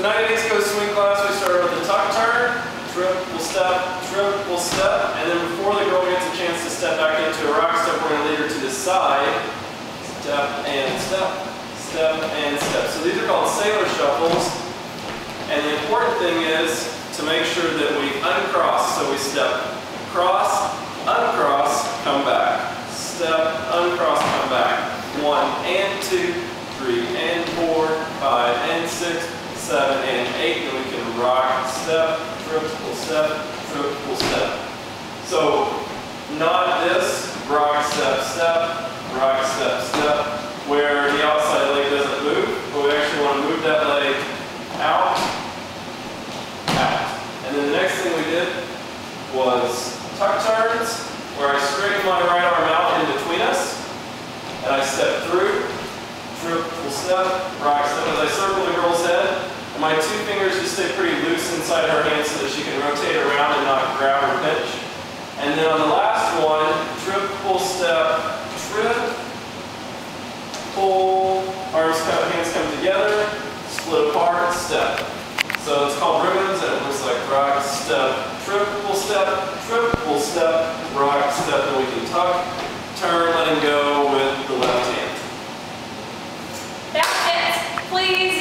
Tonight in East Coast Swing class, we started with a tuck turn, trip, we'll step, and then before the girl gets a chance to step back into a rock step, we're going to lead her to the side. Step and step, step and step. So these are called sailor shuffles, and the important thing is to make sure that we uncross, so we step, cross, uncross, come back. Step, uncross, come back. 1 and 2, 3 and 4, 5 and 6, 7 and 8. Then we can rock, step, triple step, triple step. So not this rock, step, step, rock, step, step, where the outside leg doesn't move, but we actually want to move that leg out, out. And then the next thing we did was tuck turns, where I straighten my right arm out in between us, and I step through, triple step, rock step. As I circle the girl's head, and my two fingers just stay pretty loose inside her hand so that she can rotate around and not grab or pinch. And then on the last one, triple step, trip, pull, arms come, hands come together, split apart, step. So it's called ribbons, and it looks like rock, step, triple step, triple step, rock step. Then we can tuck, turn, letting go with the left hand. That's it. Please.